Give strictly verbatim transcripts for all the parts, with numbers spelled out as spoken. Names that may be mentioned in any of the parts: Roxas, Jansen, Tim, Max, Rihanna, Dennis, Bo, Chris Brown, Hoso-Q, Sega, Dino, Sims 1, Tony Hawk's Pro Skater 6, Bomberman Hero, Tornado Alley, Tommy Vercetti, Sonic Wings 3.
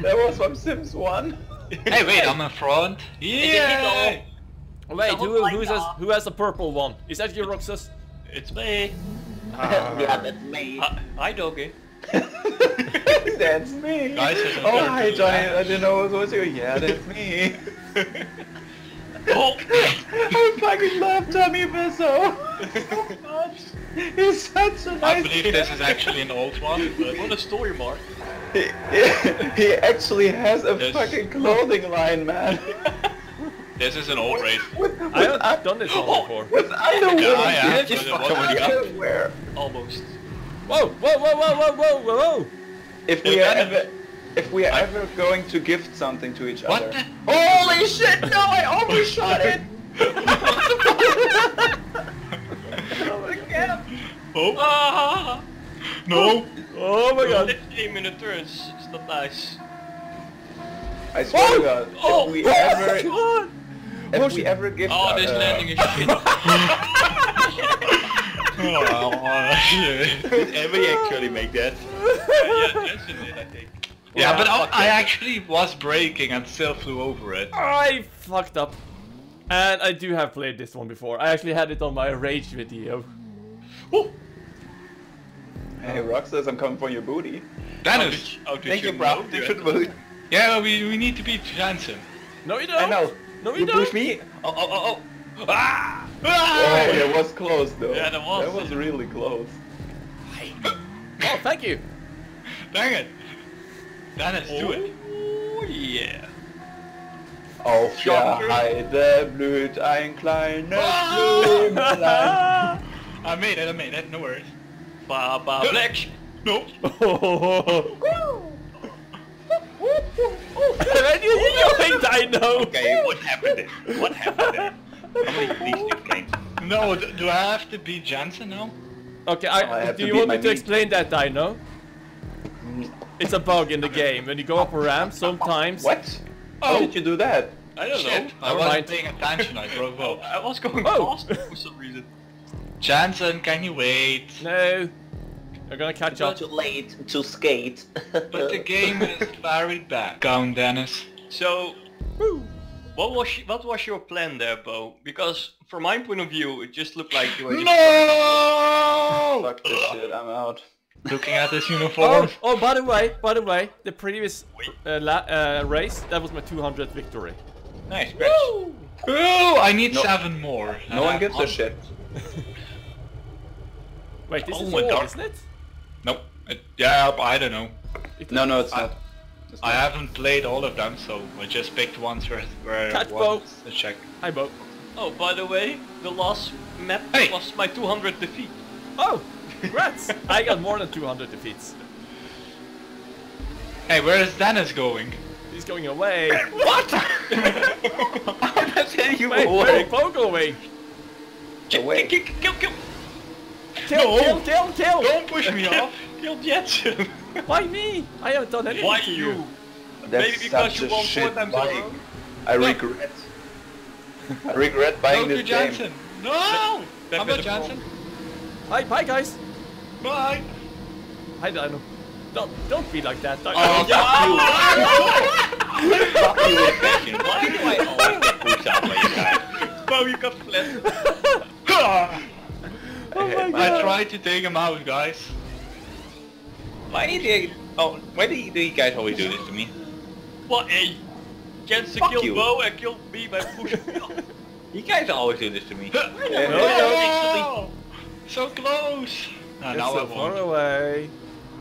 That was from Sims one. That was from Sims one. Hey, wait, I'm in front. Yeah. Wait, who, who, has, who has the purple one? Is that you, Roxas? It's me. Uh, yeah, that's me. Uh, hi, doggy. That's me. Guys, oh, hi, Johnny. I didn't know it was you. Yeah, that's me. Oh. I fucking love Tommy Vercetti so much. He's such a nice I believe guy. This is actually an old one, but what a story, Mark. He, he actually has a this. fucking clothing line, man. This is an old race. With, with, I haven't I've done this one oh, before. With underwear. Yeah, I have just underwear. Up. Almost. Whoa, whoa, whoa, whoa, whoa, whoa, whoa. If we are ever... If we are I... ever going to gift something to each what other. The... Holy shit, no, I overshot it! Oh. Ah. No! Oh my god! fifteen minute turns, it's not nice. I swear oh. to god, if oh. we oh. ever... Oh. If we ever gift... Oh, this uh... landing is shit. Oh shit. Did Evie actually make that? Yeah, Jensen did, I think. Yeah, wow, but I, I actually was braking and still flew over it. I fucked up. And I do have played this one before. I actually had it on my rage video. Woo! Hey, Roxas, I'm coming for your booty. Dennis! Oh, did, oh, did thank you, bro. Did you move? Yeah, well, we, we need to beat Jansen. No, you don't! I know. No, you, you don't! You push me? Oh, oh, oh, oh! Ah! Ah! Oh, that was close, though. Yeah, that was. That was really close. Oh, thank you! Dang it! Dennis, oh, do it! Oh yeah! Auf der Heide blüht ein kleines Blümlein. I made it, I made it, no worries. Ba ba black! No! You're Dino! Okay, what happened there? What happened there? How many of these new games? No, do, do I have to beat Jansen now? Okay, I, oh, I do you want me to meat. explain that, Dino? It's a bug in the game. When you go up a ramp, sometimes... What? Oh. How did you do that? I don't Shit. know. I, I wasn't paying attention, I drove up. I was going oh. fast for some reason. Jansen, can you wait? No. You're gonna catch it's up. It's too late to skate. But the game is very bad. Down, Dennis. So, Woo. what was what was your plan there, Bo? Because from my point of view, it just looked like you were... No! Fuck this shit, I'm out. Looking at this uniform. Oh, oh, by the way, by the way, the previous uh, la uh, race, that was my two hundredth victory. Nice, bitch. Woo! Woo! I need no, seven more. No one gives a shit. Wait, this oh is all, isn't it? Nope. It, yeah, I don't know. It no, no, it's I, not. It's I not. haven't played all of them, so I just picked ones where where was a check. Hi, Bo. Oh, by the way, the last map hey. was my two hundredth defeat. Oh. Congrats! I got more than two hundred defeats. Hey, where is Dennis going? He's going away. What? How did I tell you away? Where is Bo going? Away. Kill, kill, kill, kill, no. kill, kill, kill! Don't push me off! Kill Jetson! Why me? I haven't done anything Why to you. you? That's Maybe because you won four times over. I regret. I regret buying this game. No! How about Jansen? Hi, bye guys! Bye! Hi Dino. Don't, don't be like that, Dino. Oh, yeah. Fuck you! Fuck you, why do I always get pushed out by you guys? Bro, you got flat. Oh my God. I tried to take him out, guys. Why do you... Oh, why do you, do you guys always do this to me? What? Hey, Jensen killed Bo and killed me by pushing me off. You guys always do this to me. Yeah. So close! Ah, now so I far away.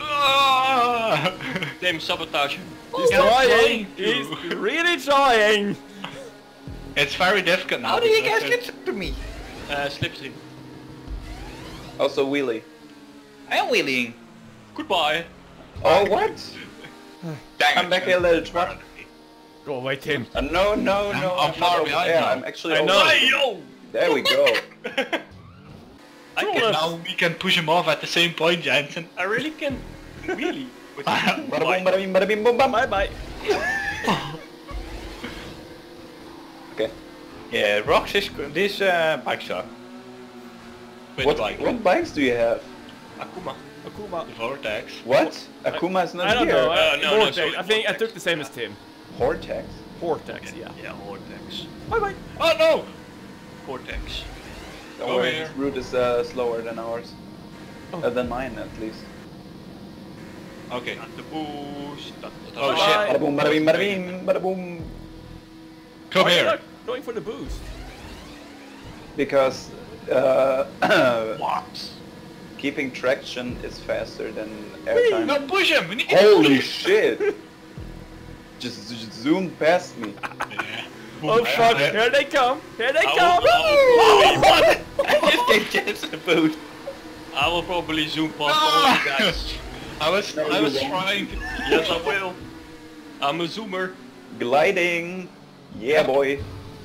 Ah! Tim, sabotage him. He's trying! He's really trying! It's very difficult now. How do you guys get to me? Uh, slip slip. Also wheelie. I am wheeling. Goodbye. Oh, what? Dang, I'm back here, little twat. Go away, Tim. Uh, no, no, no. I'm, I'm far away. Yeah, I'm actually I know. Away. There we go. I can, now we can push him off at the same point, Jansen. I really can. Really? Bye bye. Okay. Yeah, Roxas, this uh, bike shop. What, bike, what bikes do you have? Akuma. Akuma. Vortex. What? Akuma's not I, I don't here. Know. Uh, no, Vortex. No, sorry, I think Vortex. I took the same as Tim. Vortex? Vortex, yeah. Yeah, yeah Vortex. Bye bye. Oh no! Vortex. Don't worry, his route is uh, slower than ours. Oh. Uh, than mine, at least. Okay. Not the boost. Not the oh shit. Bada boom, bada bing, bada bing, bada boom. Come Why here. Are you not going for the boost? Because. Uh, what? Keeping traction is faster than airtime. No, push him! We need Holy to shit! Just, just zoom past me. Yeah. Oh fuck, here they come! Here they I come! Will, I, will, I, I just gave Jansen the boot. I will probably zoom past ah. all you guys. I was, no, I was trying. Yes, I will. I'm a zoomer. Gliding. Yeah, boy.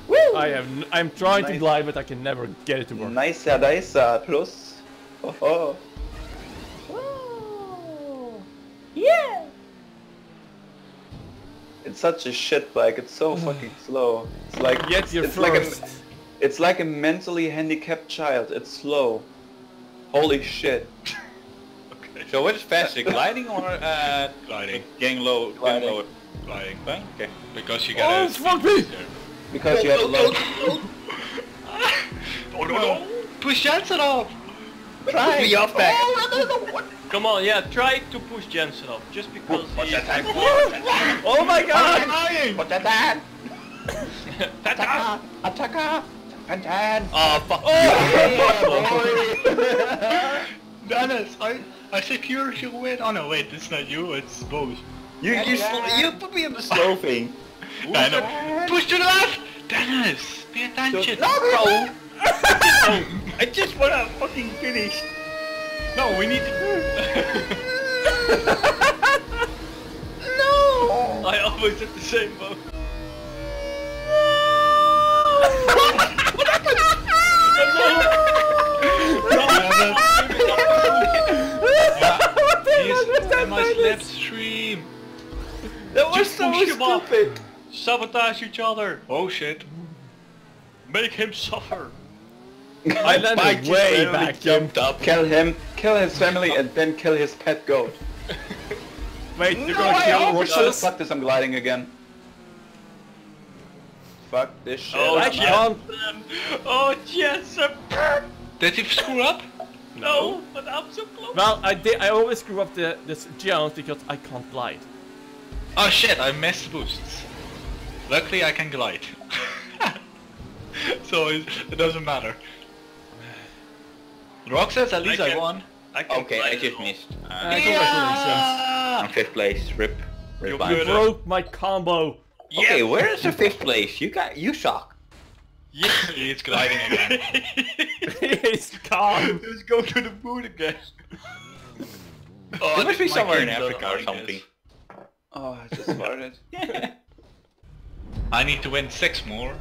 Woo! I am, I'm trying nice. to glide, but I can never get it to work. Nice, nice, plus. Oh, oh. Whoa. Yeah! It's such a shit bike. It's so fucking slow. It's like Yet you're it's first. like a, it's like a mentally handicapped child. It's slow. Holy shit. Okay. So what is faster, gliding or uh, gliding? Getting low, gliding, low, gliding. Fine? Okay. Because you got. Oh fuck me! Because you have a low. Oh no! No. Push Jansen off. Try me off back. Oh, no, no, no. What? Come on, yeah, try to push Jansen off, just because what he... That oh my god! I'm dying! What that? Tata! Ataka! Pantan! Oh, fuck! Oh! Dennis, I, I secured your win. Oh no, wait, it's not you, it's both. You, you, you put me in the slow thing. I know. Push to the left! Dennis, pay attention! No, bro! I just wanna fucking finish. No, we need to... No! I always have the same boat. What happened? No! No! Slipstream! That was so stupid! Sabotage each other! Oh shit! Make him suffer! I landed way back, jumped up. Kill him, kill his family, and then kill his pet goat. Wait, you're no, gonna I kill Roxas? Fuck this, I'm gliding again. Fuck this shit. Oh, I can't. Oh, Jansen. Did you screw up? No. No, but I'm so close. Well, I did. I always screw up the this jump because I can't glide. Oh shit, I missed boosts. Luckily, I can glide. So it, it doesn't matter. Roxas, at least I, can, I won. I can okay, I just missed. Uh, yeah! I'm fifth place. Rip. Rip you broke my combo. Yes. Okay, where is the fifth place? You got. You suck. Yes, he's gliding again. He's gone. Let's go to the moon again. Oh, it must be somewhere in Africa or something. Oh, I just farted. I need to win six more.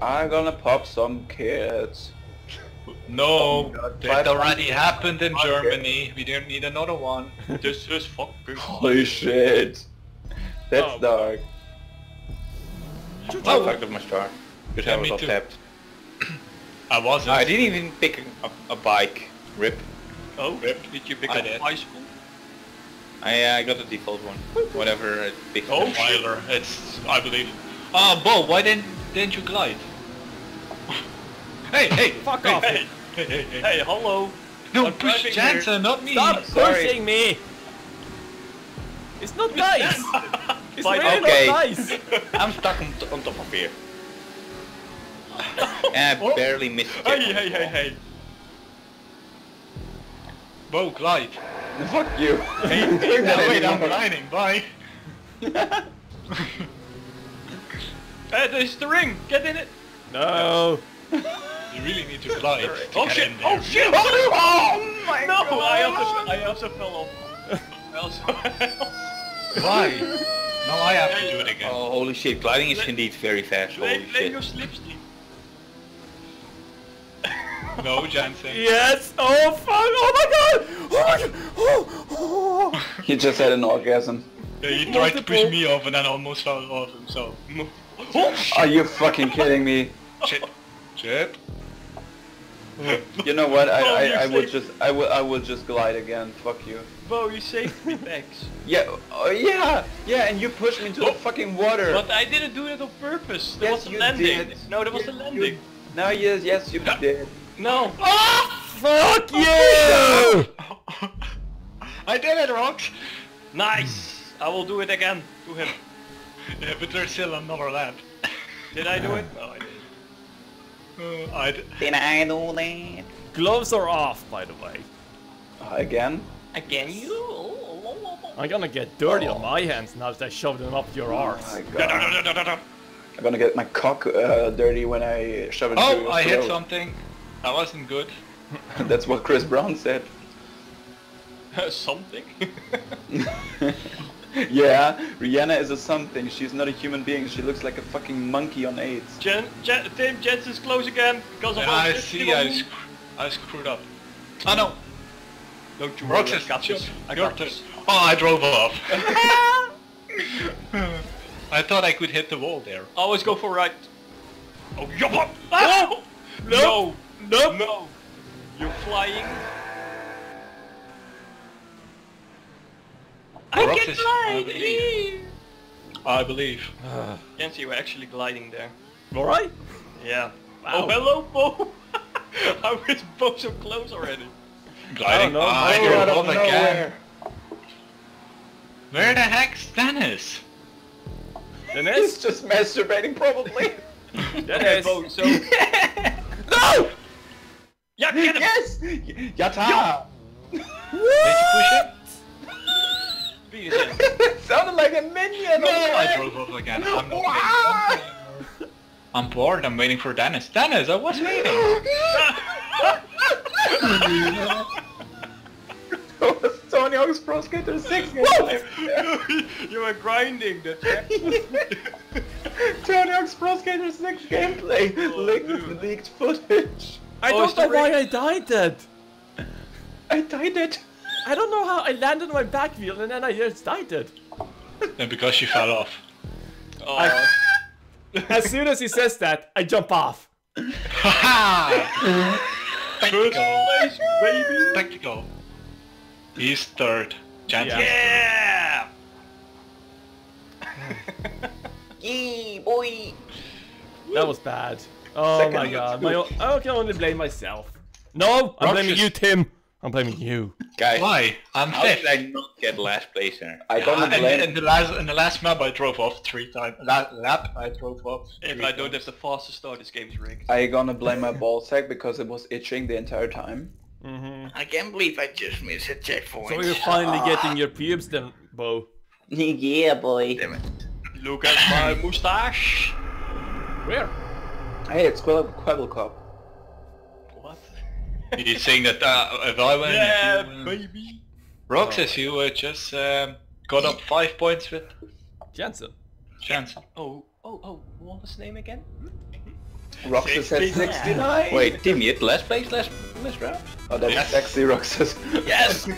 I'm gonna pop some kids. No, oh that already happened in Germany. Kids. We don't need another one. This is fucking. Holy shit! That's oh. dark. I fucked up my star. Because yeah, I was off tapped. I wasn't. I didn't even pick a, a bike. Rip. Oh, rip. Did you pick I a did. bicycle? I uh, got the default one. Whatever it picks. Oh, Tyler, it's. I believe. Ah, oh, Bo, why didn't didn't you glide? Hey, hey, fuck hey, off! Hey, hey, hey, hey, hey, hello! No, I'm push Jansen, here. Not me! Stop Sorry. pushing me! It's not nice! It's really okay. not nice! I'm stuck on, on top of here. I barely missed it. Hey, hey, hey, hey! Bo, glide! Fuck you! Hey, take that way down gliding, bye! Hey, there's the ring! Get in it! No! You really need to glide. Oh shit! Oh shit! Oh my no, god! No, I also, I also fell off. I also Why? No, I have to do it again. Oh, holy shit, gliding is let, indeed very fast. Holy let, shit. Let your slipstream. No, Jansen. Yes! Oh fuck! Oh my god! Oh my god! Oh, oh. He just had an orgasm. Yeah, he tried Multiple. to push me off and then almost fell off himself. Oh, shit. Are you fucking kidding me? Chip. Chip. You know what? I, Bo, I, I would just I would I would just glide again. Fuck you. Bo, you saved me, Max. Yeah, oh, yeah, yeah, and you pushed me into oh. the fucking water. But I didn't do it on purpose. There yes, was a landing. Did. No, there was yes, a landing. You... No, yes, yes, you did. No. Oh, fuck you! I did it, Rox. Nice. I will do it again to him. Yeah, but there's still another lap. Did I do it? No, I didn't. Uh, I d Did I do that? Gloves are off, by the way. Uh, again? Again you? I'm gonna get dirty oh. on my hands now that I shoved them up your arse. Oh my God. No, no, no, no, no. I'm gonna get my cock uh, dirty when I shove it oh, into your I throat. Hit something. That wasn't good. That's what Chris Brown said. Something? Yeah, Rihanna is a something. She's not a human being. She looks like a fucking monkey on AIDS. Jen, Jen, Tim, Jensen's close again because of yeah, I see. I, sc I screwed up. I oh, know. Don't you Roxas, got this. I got this. Oh, I drove off. I thought I could hit the wall there. Always go for right. Oh, yabba! Ah! No. No. No. No. No. You're flying. I Roxas, can glide! I believe. I believe. Uh. Can't see, we're actually gliding there. Alright? Yeah. Wow. Oh, hello, Bo! How is Bo so close already? Gliding? Oh, I don't know. Oh, I don't know where. Where the heck's Dennis? Dennis? He's just masturbating, probably. Dennis! Bo, so... No! Yeah, get him! Yes! Yata! Did you push him? It sounded like a minion! No, I drove off again. I'm not wow. I'm bored, I'm waiting for Dennis. Dennis, I was waiting! That was Tony Hawk's Pro Skater six! You were grinding the track. Tony Hawk's Pro Skater six gameplay! Oh, leaked, leaked footage! I oh, don't know why I died that! I died it! I don't know how I landed on my back wheel and then I just died it. And because she fell off. Oh. I, as soon as he says that, I jump off. Ha ha! Tactical. He's third. Jansen. Yeah! Yee, yeah, boy! That was bad. Oh Second my god. My, I can only blame myself. No, I'm Roxas. Blaming you, Tim. I'm blaming you, guys. Why? I'm How fifth. Did I not get last place there? I don't yeah, blame. In the last, in the last map, I drove off three times. Last lap, I drove off. If times. I don't have the fastest start, this game's rigged. I gonna blame my ballsack because it was itching the entire time. Mm-hmm. I can't believe I just missed a checkpoint. So you're finally ah. getting your pubes, then, Bo. Yeah, boy. Damn it. Look at my mustache. Where? Hey, it's Quibble, Quibble Cop. You're saying that uh, if I win, yeah, you, uh, baby. Roxas, oh. you uh, just um, got up five points with Jansen. Jansen. Oh, oh, oh! What was his name again? Roxas had sixty-nine. Wait, Tim, you had last place last last round? Oh, that's yes. sexy Roxas. Yes.